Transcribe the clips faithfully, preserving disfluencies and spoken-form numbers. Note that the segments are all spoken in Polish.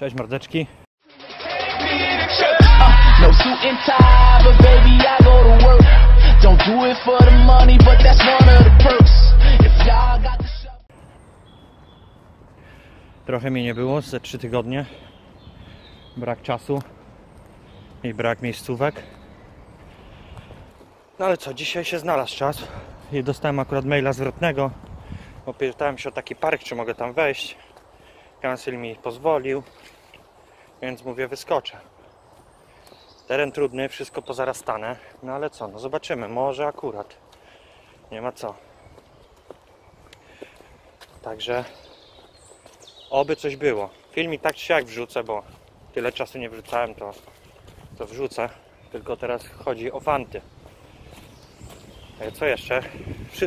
Cześć mordeczki. Trochę mnie nie było, ze trzy tygodnie. Brak czasu i brak miejscówek. No ale co, dzisiaj się znalazł czas i dostałem akurat maila zwrotnego. Opytałem się o taki park, czy mogę tam wejść. Kancyl mi pozwolił, więc mówię, wyskoczę. Teren trudny, wszystko pozarastane. No ale co, no zobaczymy, może akurat. Nie ma co. Także oby coś było. Film i tak czy siak wrzucę, bo tyle czasu nie wrzucałem, to, to wrzucę. Tylko teraz chodzi o fanty. Co jeszcze?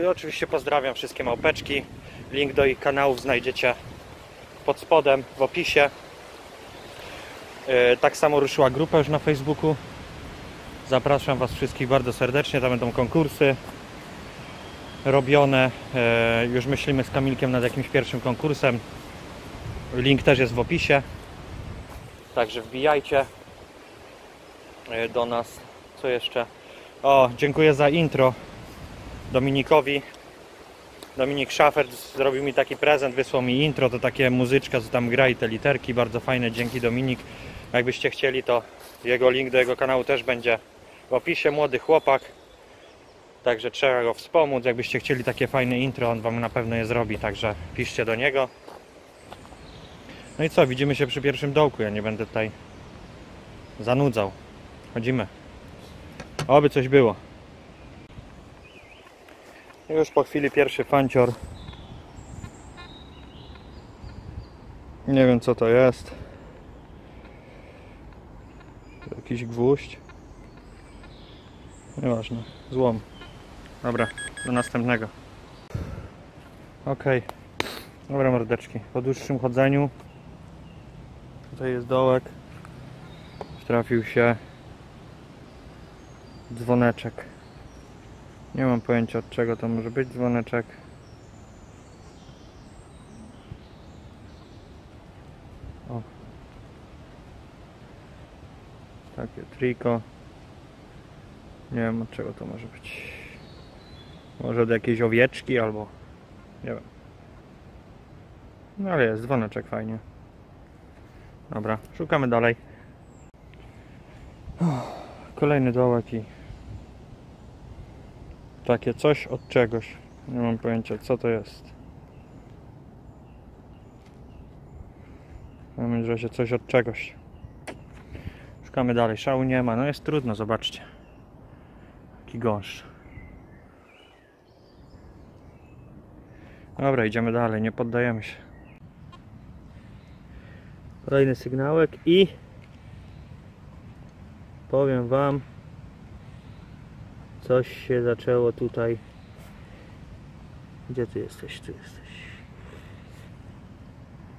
Oczywiście pozdrawiam wszystkie małpeczki. Link do ich kanałów znajdziecie pod spodem, w opisie. Tak samo ruszyła grupa już na Facebooku. Zapraszam Was wszystkich bardzo serdecznie. Tam będą konkursy robione. Już myślimy z Kamilkiem nad jakimś pierwszym konkursem. Link też jest w opisie. Także wbijajcie do nas. Co jeszcze? O, dziękuję za intro Dominikowi. Dominik Schaffert zrobił mi taki prezent, wysłał mi intro, to takie muzyczka, co tam gra i te literki, bardzo fajne, dzięki Dominik. Jakbyście chcieli, to jego link do jego kanału też będzie w opisie, młody chłopak, także trzeba go wspomóc. Jakbyście chcieli takie fajne intro, on Wam na pewno je zrobi, także piszcie do niego. No i co, widzimy się przy pierwszym dołku, ja nie będę tutaj zanudzał. Chodzimy. Oby coś było. Już po chwili pierwszy fancior. Nie wiem co to jest. Jakiś gwóźdź. Nieważne, złom. Dobra, do następnego. Ok. Dobra mordeczki, po dłuższym chodzeniu. Tutaj jest dołek. Trafił się dzwoneczek. Nie mam pojęcia od czego to może być dzwoneczek. O. Takie triko. Nie wiem od czego to może być. Może od jakiejś owieczki albo... Nie wiem. No ale jest dzwoneczek, fajnie. Dobra, szukamy dalej. Kolejny dołek i... Takie coś od czegoś. Nie mam pojęcia co to jest. Mamy, że się coś od czegoś. Szukamy dalej. Szału nie ma. No jest trudno, zobaczcie. Taki gąszcz. Dobra, idziemy dalej. Nie poddajemy się. Kolejny sygnałek i... Powiem Wam... Coś się zaczęło tutaj. Gdzie ty jesteś? Tu jesteś.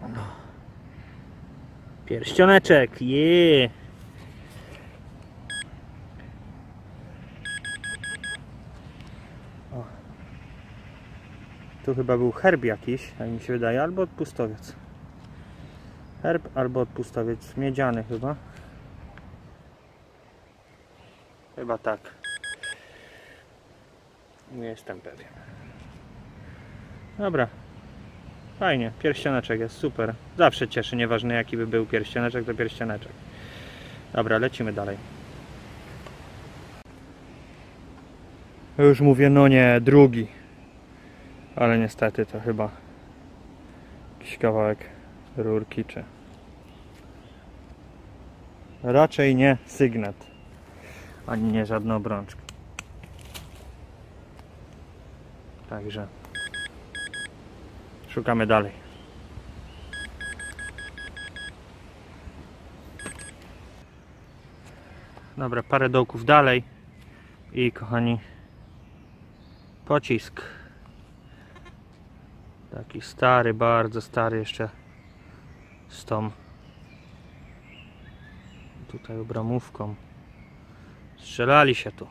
No. Pierścioneczek. Jeee. O. Tu chyba był herb jakiś, jak mi się wydaje, albo odpustowiec. Herb albo odpustowiec. Miedziany chyba. Chyba tak. Nie jestem pewien. Dobra. Fajnie. Pierścioneczek jest super. Zawsze cieszy, nieważne jaki by był pierścioneczek, to pierścioneczek. Dobra, lecimy dalej. Już mówię, no nie, drugi. Ale niestety to chyba jakiś kawałek rurki czy... Raczej nie sygnet. Ani nie żadna obrączka. Także szukamy dalej. Dobra, parę dołków dalej i kochani, pocisk. Taki stary, bardzo stary jeszcze z tą tutaj obramówką. Strzelali się tu.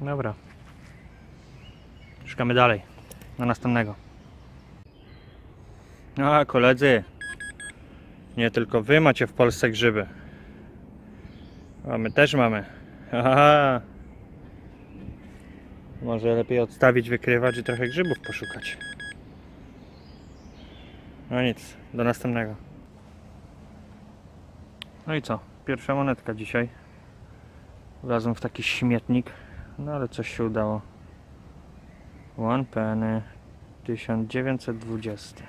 Dobra. Szukamy dalej, na następnego. A koledzy, Nie tylko wy macie w Polsce grzyby. A my też mamy. Aha. Może lepiej odstawić wykrywacz i trochę grzybów poszukać. No nic, do następnego. No i co? Pierwsza monetka dzisiaj. Wlazłem w taki śmietnik. No ale coś się udało. One Penny tysiąc dziewięćset dwadzieścia.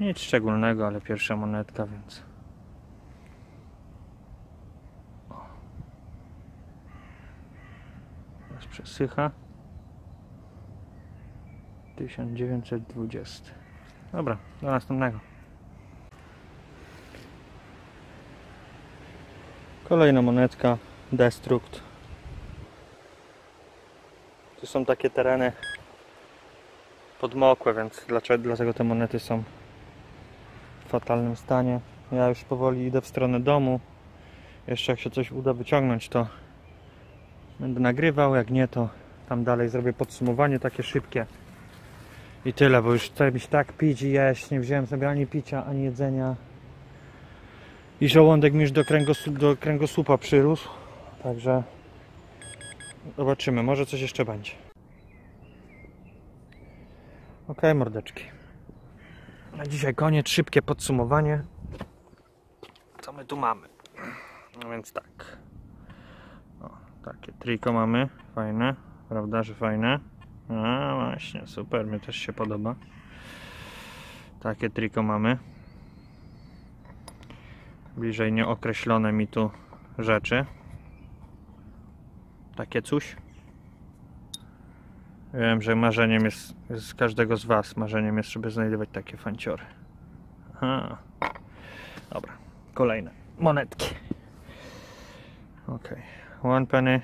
Nic szczególnego, ale pierwsza monetka, więc... Teraz przesycha. tysiąc dziewięćset dwadzieścia. Dobra, do następnego. Kolejna monetka. Destrukt. Tu są takie tereny podmokłe, więc dlaczego, dlatego te monety są w fatalnym stanie. Ja już powoli idę w stronę domu. Jeszcze jak się coś uda wyciągnąć, to będę nagrywał, jak nie, to tam dalej zrobię podsumowanie takie szybkie. I tyle, bo już chcę mi się tak pić i jeść. Nie wziąłem sobie ani picia, ani jedzenia. I żołądek mi już do, kręgosłup, do kręgosłupa przyrósł. Także zobaczymy, może coś jeszcze będzie. Ok, mordeczki. Na dzisiaj koniec, szybkie podsumowanie. Co my tu mamy? No więc tak. O, takie triko mamy, fajne. Prawda, że fajne? A właśnie, super, mi też się podoba. Takie triko mamy. Bliżej nieokreślone mi tu rzeczy. Takie coś. Wiem, że marzeniem jest, z każdego z was, marzeniem jest, żeby znajdować takie fanciory. Aha. Dobra, kolejne monetki. Ok, One Penny.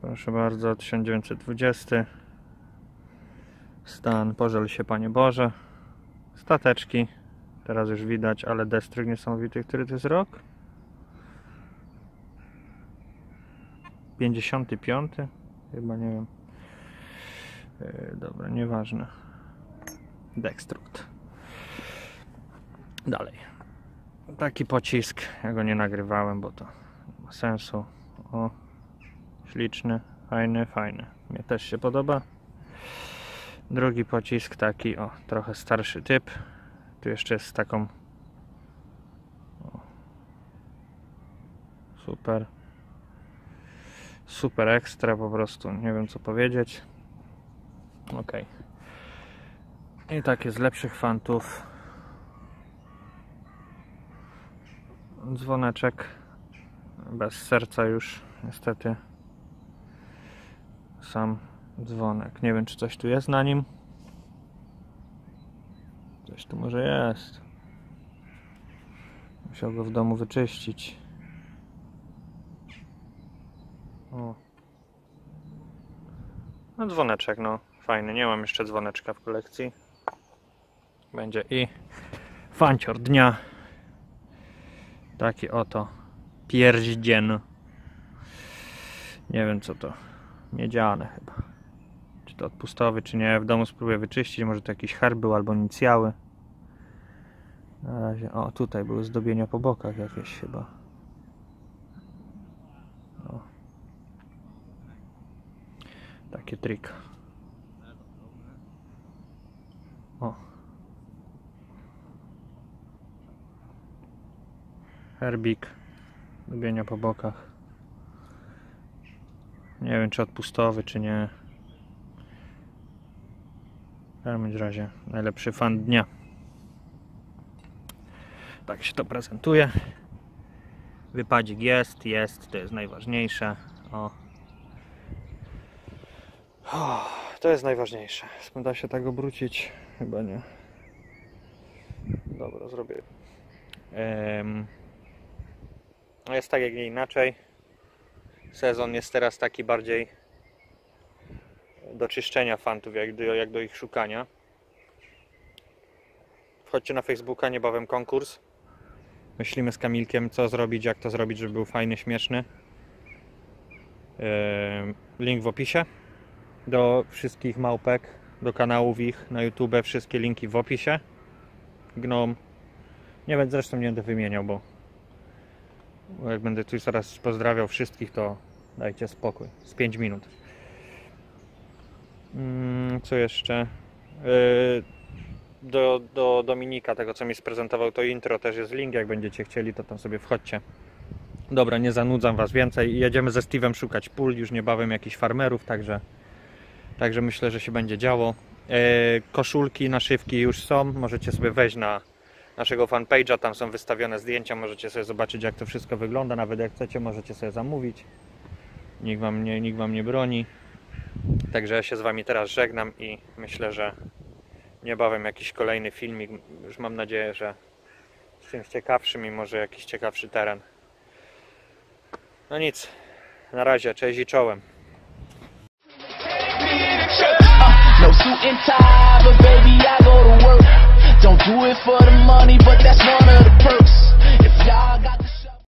Proszę bardzo, tysiąc dziewięćset dwadzieścia. Stan, pożal się Panie Boże. Stateczki. Teraz już widać, ale destryk niesamowity, który to jest rok? pięćdziesiąty piąty? Chyba nie wiem. Yy, dobra, nieważne. Destrukt. Dalej. Taki pocisk. Ja go nie nagrywałem, bo to nie ma sensu. O, śliczny, fajny, fajny. Mnie też się podoba. Drugi pocisk taki, o, trochę starszy typ. Tu jeszcze jest z taką... O. Super. Super ekstra po prostu. Nie wiem co powiedzieć. Ok. I takie z lepszych fantów. Dzwoneczek. Bez serca już niestety. Sam dzwonek. Nie wiem czy coś tu jest na nim. Coś tu może jest. Musiał go w domu wyczyścić. O. No dzwoneczek, no fajny. Nie mam jeszcze dzwoneczka w kolekcji. Będzie i fancior dnia. Taki oto pierdzien. Nie wiem co to. Miedziane chyba. Czy to odpustowy, czy nie. W domu spróbuję wyczyścić. Może to jakiś herb był albo inicjały. Na razie, o tutaj były zdobienia po bokach jakieś chyba. O. Taki trik. O. Herbik. Zdobienia po bokach. Nie wiem czy odpustowy, czy nie. W każdym razie najlepszy fan dnia. Tak się to prezentuje. Wypadzik jest, jest, to jest najważniejsze. O. O, to jest najważniejsze. Skąd da się tak obrócić? Chyba nie. Dobra, zrobię. Um, jest tak jak nie inaczej. Sezon jest teraz taki bardziej do czyszczenia fantów, jak do, jak do ich szukania. Wchodźcie na Facebooka, niebawem konkurs. Myślimy z Kamilkiem, co zrobić, jak to zrobić, żeby był fajny, śmieszny. Link w opisie. Do wszystkich małpek, do kanałów ich na YouTube, wszystkie linki w opisie. Gnom, Nie będę, zresztą nie będę wymieniał, bo jak będę tu zaraz pozdrawiał wszystkich, to dajcie spokój. Z pięć minut. Co jeszcze? Do, do Dominika, tego co mi sprezentował to intro, też jest link, jak będziecie chcieli, to tam sobie wchodźcie. Dobra, nie zanudzam was więcej. Jedziemy ze Steve'em szukać pól, już niebawem jakichś farmerów, także, także myślę, że się będzie działo. Koszulki, naszywki już są, możecie sobie wejść na naszego fanpage'a, tam są wystawione zdjęcia, możecie sobie zobaczyć, jak to wszystko wygląda, nawet jak chcecie, możecie sobie zamówić. Nikt wam nie, nikt wam nie broni. Także ja się z wami teraz żegnam i myślę, że niebawem jakiś kolejny filmik, już mam nadzieję, że z czymś ciekawszym i może jakiś ciekawszy teren. No nic, na razie, cześć i czołem. Don't do it for the money, but that's one of the perks. If y'all got